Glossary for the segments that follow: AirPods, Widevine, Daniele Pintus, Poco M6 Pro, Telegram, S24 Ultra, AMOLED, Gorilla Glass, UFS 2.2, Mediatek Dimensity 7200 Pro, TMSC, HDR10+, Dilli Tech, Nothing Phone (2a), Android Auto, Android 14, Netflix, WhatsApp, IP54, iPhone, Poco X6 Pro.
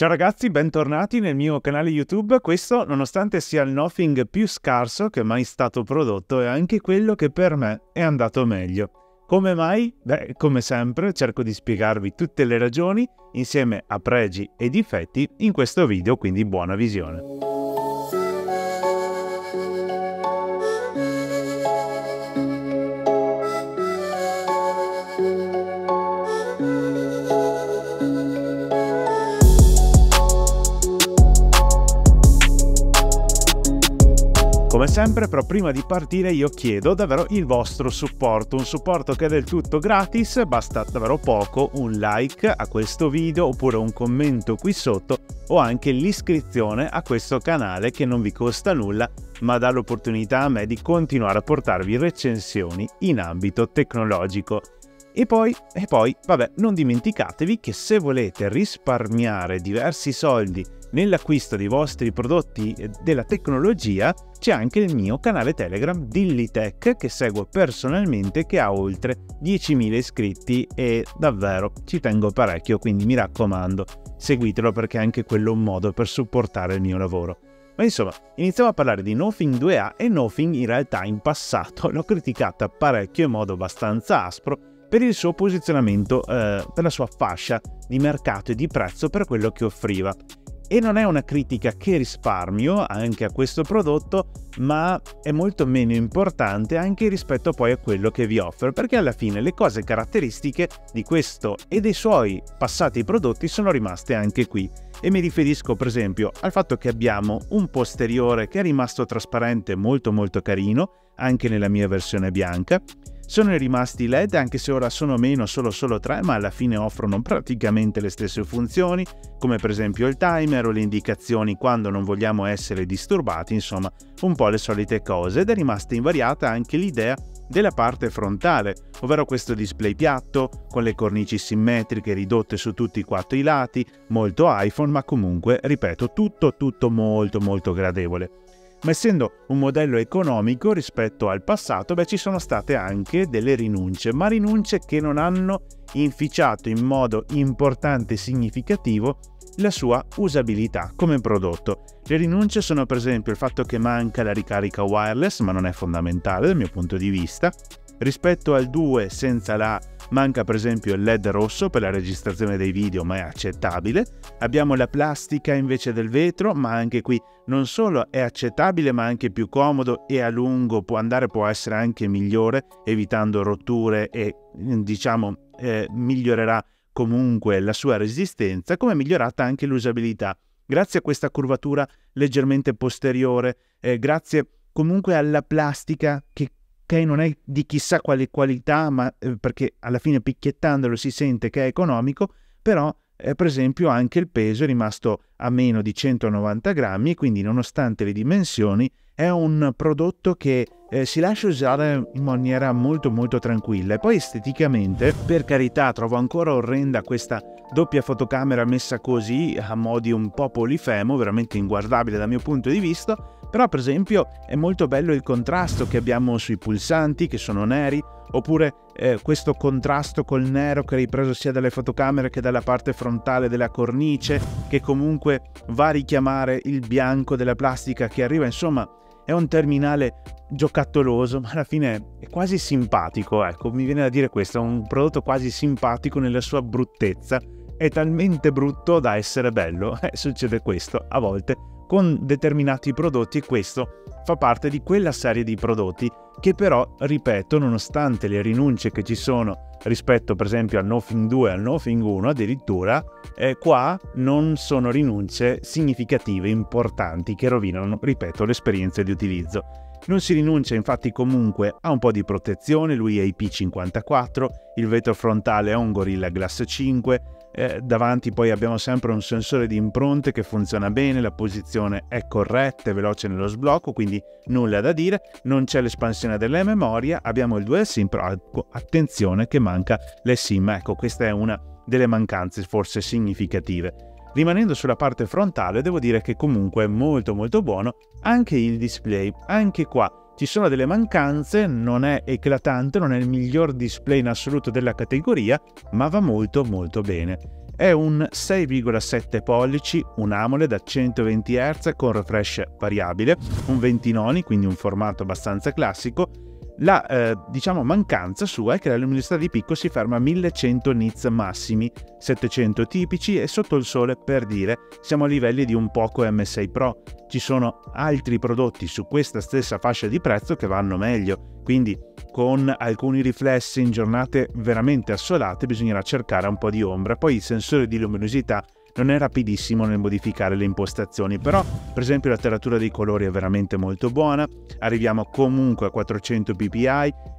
Ciao ragazzi, bentornati nel mio canale YouTube. Questo, nonostante sia il Nothing più scarso che mai stato prodotto, è anche quello che per me è andato meglio. Come mai? Beh, come sempre, cerco di spiegarvi tutte le ragioni insieme a pregi e difetti in questo video, quindi buona visione. Come sempre, però prima di partire io chiedo davvero il vostro supporto, un supporto che è del tutto gratis, basta davvero poco, un like a questo video oppure un commento qui sotto o anche l'iscrizione a questo canale che non vi costa nulla ma dà l'opportunità a me di continuare a portarvi recensioni in ambito tecnologico. E poi, vabbè, non dimenticatevi che se volete risparmiare diversi soldi nell'acquisto dei vostri prodotti della tecnologia c'è anche il mio canale Telegram Dilli Tech che seguo personalmente, che ha oltre 10.000 iscritti e davvero ci tengo parecchio, quindi mi raccomando seguitelo perché è anche quello un modo per supportare il mio lavoro. Ma insomma, iniziamo a parlare di Nothing 2a e Nothing in realtà in passato l'ho criticata parecchio in modo abbastanza aspro per il suo posizionamento, per la sua fascia di mercato e di prezzo per quello che offriva. E non è una critica che risparmio anche a questo prodotto, ma è molto meno importante anche rispetto poi a quello che vi offre, perché alla fine le cose caratteristiche di questo e dei suoi passati prodotti sono rimaste anche qui. E mi riferisco per esempio al fatto che abbiamo un posteriore che è rimasto trasparente, molto molto carino, anche nella mia versione bianca. Sono rimasti i LED, anche se ora sono meno, solo 3, ma alla fine offrono praticamente le stesse funzioni, come per esempio il timer o le indicazioni quando non vogliamo essere disturbati, insomma un po' le solite cose. Ed è rimasta invariata anche l'idea della parte frontale, ovvero questo display piatto, con le cornici simmetriche ridotte su tutti e quattro i lati, molto iPhone, ma comunque, ripeto, tutto molto molto gradevole. Ma essendo un modello economico rispetto al passato, beh, ci sono state anche delle rinunce, ma rinunce che non hanno inficiato in modo importante e significativo la sua usabilità come prodotto. Le rinunce sono per esempio il fatto che manca la ricarica wireless, ma non è fondamentale dal mio punto di vista. Rispetto al 2 senza la A manca per esempio il LED rosso per la registrazione dei video, ma è accettabile. Abbiamo la plastica invece del vetro, ma anche qui non solo è accettabile ma anche più comodo e a lungo può essere anche migliore, evitando rotture e diciamo migliorerà comunque la sua resistenza, come è migliorata anche l'usabilità grazie a questa curvatura leggermente posteriore, grazie comunque alla plastica che non è di chissà quale qualità, ma perché alla fine picchiettandolo si sente che è economico, però per esempio anche il peso è rimasto a meno di 190 grammi, quindi nonostante le dimensioni è un prodotto che si lascia usare in maniera molto molto tranquilla. E poi esteticamente, per carità, trovo ancora orrenda questa doppia fotocamera messa così a modi un po' polifemo, veramente inguardabile dal mio punto di vista, però per esempio è molto bello il contrasto che abbiamo sui pulsanti che sono neri, oppure questo contrasto col nero che è ripreso sia dalle fotocamere che dalla parte frontale della cornice, che comunque va a richiamare il bianco della plastica che arriva. Insomma, è un terminale giocattoloso, ma alla fine è quasi simpatico, ecco, mi viene da dire questo, è un prodotto quasi simpatico nella sua bruttezza, è talmente brutto da essere bello, succede questo a volte con determinati prodotti e questo fa parte di quella serie di prodotti che però, ripeto, nonostante le rinunce che ci sono rispetto per esempio al Nothing 2 e al Nothing 1 addirittura, qua non sono rinunce significative, importanti, che rovinano, ripeto, l'esperienza di utilizzo. Non si rinuncia infatti comunque a un po' di protezione, lui è IP54, il vetro frontale è un Gorilla Glass 5, davanti poi abbiamo sempre un sensore di impronte che funziona bene, la posizione è corretta e veloce nello sblocco, quindi nulla da dire. Non c'è l'espansione della memoria, abbiamo il dual sim, però attenzione che manca l'eSIM, ecco questa è una delle mancanze forse significative. Rimanendo sulla parte frontale devo dire che comunque è molto molto buono anche il display, anche qua ci sono delle mancanze, non è eclatante, non è il miglior display in assoluto della categoria, ma va molto molto bene. È un 6,7 pollici, un AMOLED a 120 Hz con refresh variabile, un 20 noni, quindi un formato abbastanza classico. La mancanza sua è che la luminosità di picco si ferma a 1100 nits massimi, 700 tipici e sotto il sole, per dire, siamo a livelli di un Poco M6 Pro. Ci sono altri prodotti su questa stessa fascia di prezzo che vanno meglio, quindi con alcuni riflessi in giornate veramente assolate bisognerà cercare un po' di ombra. Poi il sensore di luminosità non è rapidissimo nel modificare le impostazioni, però per esempio la taratura dei colori è veramente molto buona, arriviamo comunque a 400 ppi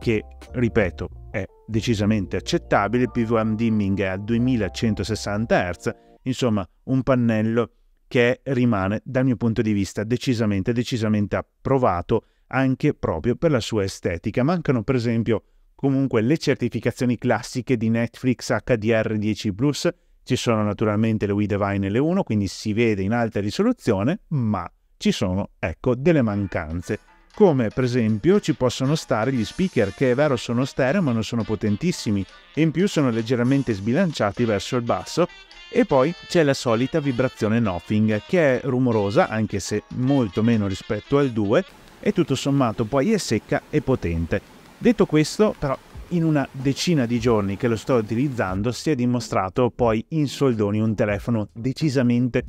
che, ripeto, è decisamente accettabile, il PWM dimming è a 2160 Hz, insomma un pannello che rimane dal mio punto di vista decisamente approvato anche proprio per la sua estetica. Mancano per esempio comunque le certificazioni classiche di Netflix HDR10+, ci sono naturalmente le Widevine L1, quindi si vede in alta risoluzione, ma ci sono, ecco, delle mancanze. Come per esempio ci possono stare gli speaker, che è vero sono stereo ma non sono potentissimi, e in più sono leggermente sbilanciati verso il basso. E poi c'è la solita vibrazione Nothing, che è rumorosa, anche se molto meno rispetto al 2, e tutto sommato poi è secca e potente. Detto questo, però, in una decina di giorni che lo sto utilizzando si è dimostrato poi in soldoni un telefono decisamente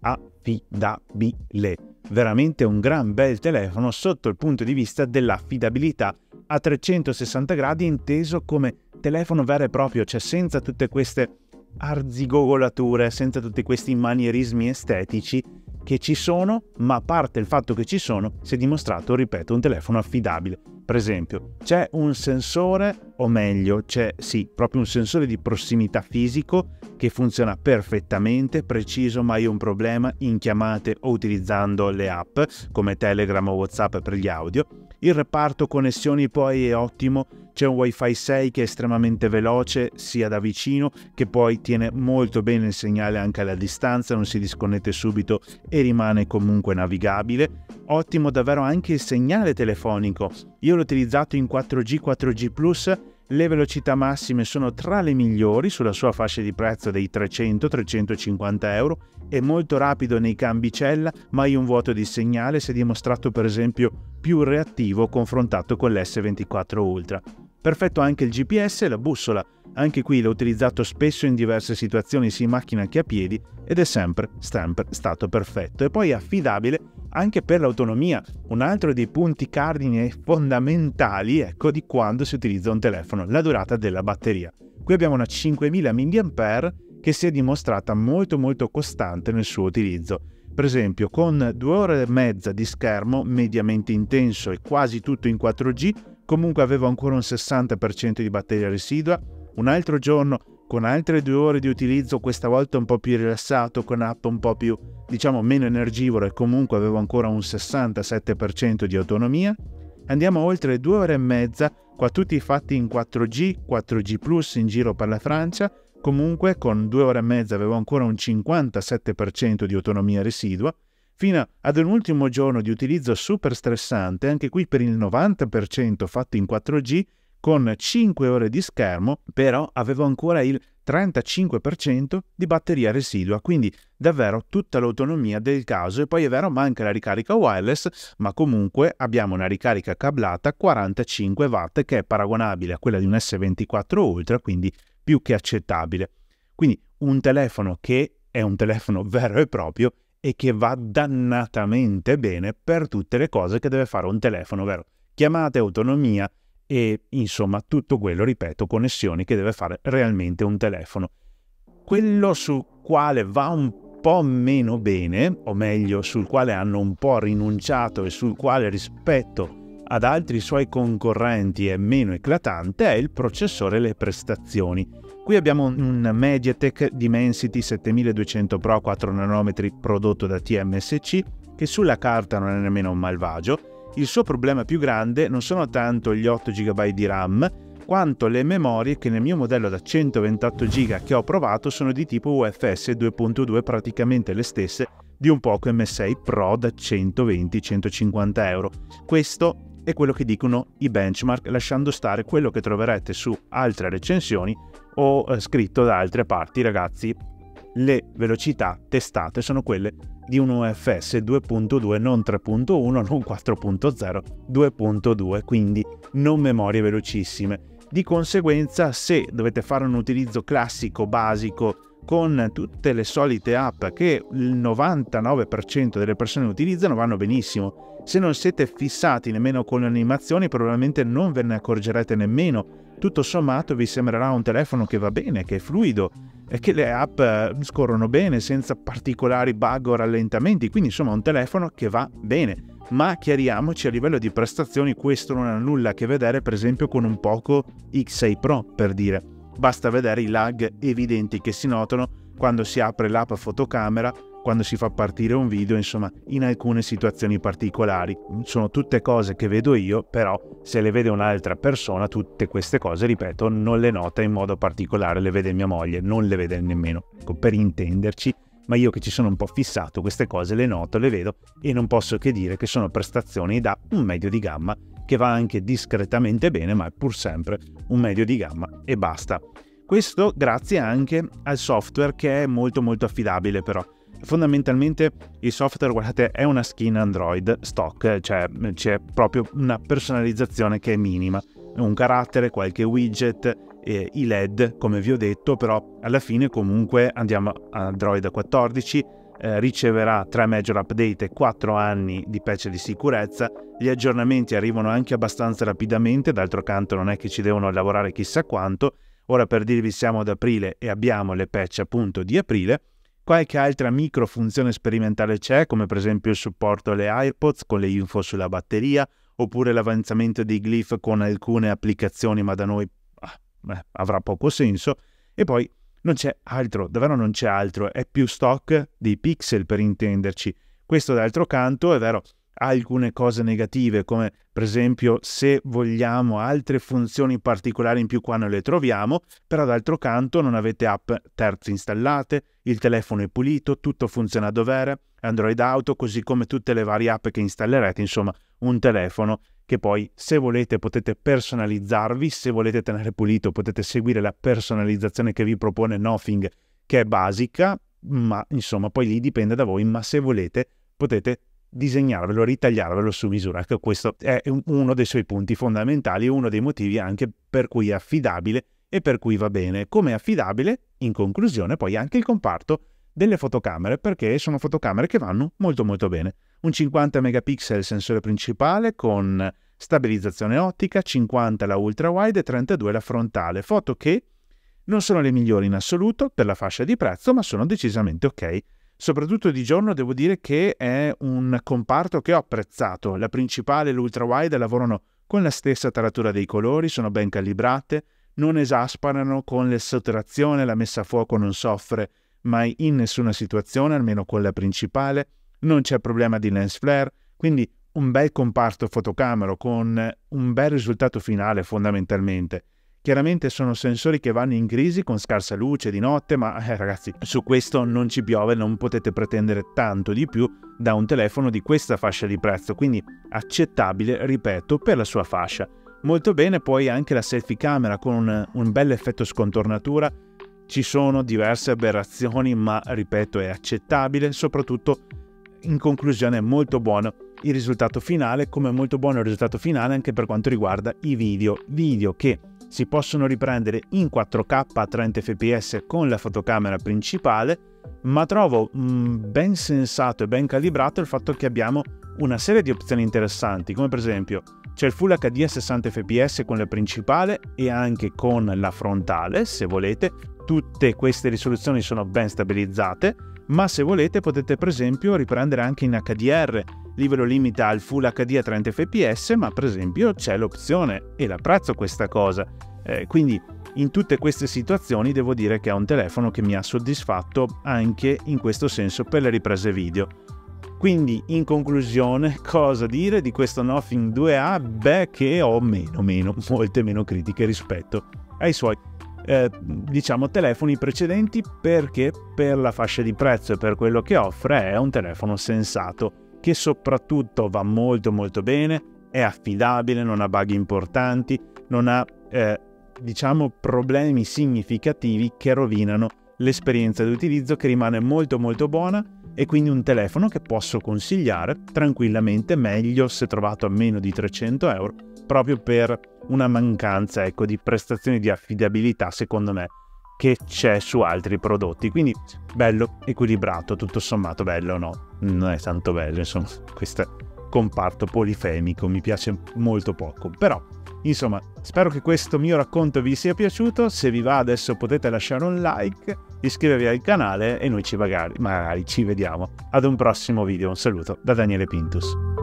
affidabile. Veramente un gran bel telefono sotto il punto di vista dell'affidabilità a 360 gradi, inteso come telefono vero e proprio, cioè senza tutte queste arzigogolature, senza tutti questi manierismi estetici che ci sono, ma a parte il fatto che ci sono, si è dimostrato, ripeto, un telefono affidabile. Per esempio, c'è un sensore, o meglio, c'è sì, proprio un sensore di prossimità fisico che funziona perfettamente, preciso, mai un problema in chiamate o utilizzando le app come Telegram o WhatsApp per gli audio. Il reparto connessioni poi è ottimo, c'è un Wi-Fi 6 che è estremamente veloce sia da vicino, che poi tiene molto bene il segnale anche alla distanza, non si disconnette subito e rimane comunque navigabile. Ottimo davvero anche il segnale telefonico, io l'ho utilizzato in 4G, 4G+, le velocità massime sono tra le migliori sulla sua fascia di prezzo dei 300-350 €, è molto rapido nei cambi cella, mai un vuoto di segnale, si è dimostrato per esempio più reattivo confrontato con l'S24 Ultra. Perfetto anche il GPS e la bussola, anche qui l'ho utilizzato spesso in diverse situazioni sia in macchina che a piedi ed è sempre stato perfetto. E poi affidabile anche per l'autonomia, un altro dei punti cardine fondamentali, ecco, di quando si utilizza un telefono, la durata della batteria. Qui abbiamo una 5000 mAh che si è dimostrata molto costante nel suo utilizzo. Per esempio con 2 ore e mezza di schermo mediamente intenso e quasi tutto in 4G, comunque avevo ancora un 60% di batteria residua. Un altro giorno con altre 2 ore di utilizzo, questa volta un po' più rilassato, con app un po' più, meno energivoro, e comunque avevo ancora un 67% di autonomia. Andiamo oltre 2 ore e mezza, qua tutti fatti in 4G, 4G+, in giro per la Francia, comunque con 2 ore e mezza avevo ancora un 57% di autonomia residua, fino ad un ultimo giorno di utilizzo super stressante, anche qui per il 90% fatto in 4G, con 5 ore di schermo, però avevo ancora il 35% di batteria residua, quindi davvero tutta l'autonomia del caso. E poi è vero, manca la ricarica wireless, ma comunque abbiamo una ricarica cablata 45 watt che è paragonabile a quella di un S24 Ultra, quindi più che accettabile. Quindi un telefono che è un telefono vero e proprio e che va dannatamente bene per tutte le cose che deve fare un telefono vero. Chiamate, autonomia e insomma tutto quello, ripeto, connessioni che deve fare realmente un telefono. Quello su quale va un po' meno bene, o meglio sul quale hanno un po' rinunciato e sul quale rispetto ad altri suoi concorrenti è meno eclatante, è il processore e le prestazioni. Qui abbiamo un Mediatek Dimensity 7200 Pro 4 nanometri prodotto da TMSC, che sulla carta non è nemmeno un malvagio. Il suo problema più grande non sono tanto gli 8 GB di RAM, quanto le memorie, che nel mio modello da 128 GB che ho provato sono di tipo UFS 2.2, praticamente le stesse di un Poco M6 Pro da 120-150 €. Questo è quello che dicono i benchmark, lasciando stare quello che troverete su altre recensioni ho scritto da altre parti, ragazzi, le velocità testate sono quelle di un UFS 2.2, non 3.1, non 4.0, 2.2, quindi non memorie velocissime. Di conseguenza, se dovete fare un utilizzo classico, basico, con tutte le solite app che il 99% delle persone utilizzano, vanno benissimo. Se non siete fissati nemmeno con le animazioni, probabilmente non ve ne accorgerete nemmeno. Tutto sommato vi sembrerà un telefono che va bene, che è fluido e che le app scorrono bene senza particolari bug o rallentamenti, quindi insomma un telefono che va bene. Ma chiariamoci, a livello di prestazioni questo non ha nulla a che vedere per esempio con un Poco X6 Pro, per dire. Basta vedere i lag evidenti che si notano quando si apre l'app fotocamera, quando si fa partire un video, insomma in alcune situazioni particolari. Sono tutte cose che vedo io, però se le vede un'altra persona tutte queste cose, ripeto, non le nota in modo particolare, le vede mia moglie, non le vede nemmeno, ecco, per intenderci. Ma io che ci sono un po' fissato, queste cose le noto, le vedo e non posso che dire che sono prestazioni da un medio di gamma che va anche discretamente bene, ma è pur sempre un medio di gamma e basta. Questo grazie anche al software, che è molto molto affidabile però. Fondamentalmente il software, guardate, è una skin Android stock, cioè c'è proprio una personalizzazione che è minima, un carattere, qualche widget, i LED come vi ho detto, però alla fine comunque andiamo a Android 14, riceverà 3 major update e 4 anni di patch di sicurezza. Gli aggiornamenti arrivano anche abbastanza rapidamente, d'altro canto non è che ci devono lavorare chissà quanto. Ora per dirvi siamo ad aprile e abbiamo le patch appunto di aprile. Qualche altra micro funzione sperimentale c'è, come per esempio il supporto alle AirPods con le info sulla batteria, oppure l'avanzamento di glyph con alcune applicazioni, ma da noi avrà poco senso. E poi non c'è altro, davvero non c'è altro, è più stock dei pixel per intenderci. Questo d'altro canto è vero, ha alcune cose negative, come per esempio se vogliamo altre funzioni particolari in più qua non le troviamo, però d'altro canto non avete app terze installate, il telefono è pulito, tutto funziona a dovere, Android Auto, così come tutte le varie app che installerete, insomma un telefono che poi se volete potete personalizzarvi, se volete tenere pulito potete seguire la personalizzazione che vi propone Nothing, che è basica, ma insomma poi lì dipende da voi, ma se volete potete disegnarvelo, ritagliarvelo su misura. Ecco, questo è uno dei suoi punti fondamentali, uno dei motivi anche per cui è affidabile e per cui va bene. Come affidabile, in conclusione, poi anche il comparto delle fotocamere, perché sono fotocamere che vanno molto molto bene. Un 50 megapixel sensore principale con stabilizzazione ottica, 50 la ultra wide e 32 la frontale, foto che non sono le migliori in assoluto per la fascia di prezzo, ma sono decisamente ok. Soprattutto di giorno devo dire che è un comparto che ho apprezzato. La principale e l'ultra wide lavorano con la stessa taratura dei colori, sono ben calibrate, non esasperano con l'esoterazione, la messa a fuoco non soffre mai in nessuna situazione, almeno con la principale, non c'è problema di lens flare, quindi un bel comparto fotocamera con un bel risultato finale fondamentalmente. Chiaramente sono sensori che vanno in crisi con scarsa luce di notte, ma ragazzi, su questo non ci piove, non potete pretendere tanto di più da un telefono di questa fascia di prezzo, quindi accettabile, ripeto, per la sua fascia. Molto bene poi anche la selfie camera con un bel effetto scontornatura. Ci sono diverse aberrazioni, ma ripeto è accettabile, soprattutto in conclusione è molto buono il risultato finale, come è molto buono il risultato finale anche per quanto riguarda i video che si possono riprendere in 4K a 30 fps con la fotocamera principale, ma trovo ben sensato e ben calibrato il fatto che abbiamo una serie di opzioni interessanti, come per esempio c'è il Full HD a 60 fps con la principale e anche con la frontale, se volete. Tutte queste risoluzioni sono ben stabilizzate, ma se volete potete per esempio riprendere anche in HDR, lì ve lo limita al Full HD a 30 fps, ma per esempio c'è l'opzione e l'apprezzo questa cosa. Quindi in tutte queste situazioni devo dire che è un telefono che mi ha soddisfatto anche in questo senso per le riprese video. Quindi in conclusione cosa dire di questo Nothing 2a? Beh, che ho molte meno critiche rispetto ai suoi diciamo telefoni precedenti, perché per la fascia di prezzo e per quello che offre è un telefono sensato, che soprattutto va molto molto bene, è affidabile, non ha bug importanti, non ha diciamo problemi significativi che rovinano l'esperienza di utilizzo, che rimane molto buona, e quindi un telefono che posso consigliare tranquillamente, meglio se trovato a meno di 300 euro, proprio per una mancanza, ecco, di prestazioni, di affidabilità secondo me che c'è su altri prodotti. Quindi bello equilibrato, tutto sommato bello, no, non è tanto bello, insomma, questo comparto polifemico mi piace molto poco, però insomma spero che questo mio racconto vi sia piaciuto. Se vi va adesso potete lasciare un like, iscrivervi al canale e noi ci magari ci vediamo ad un prossimo video. Un saluto da Daniele Pintus.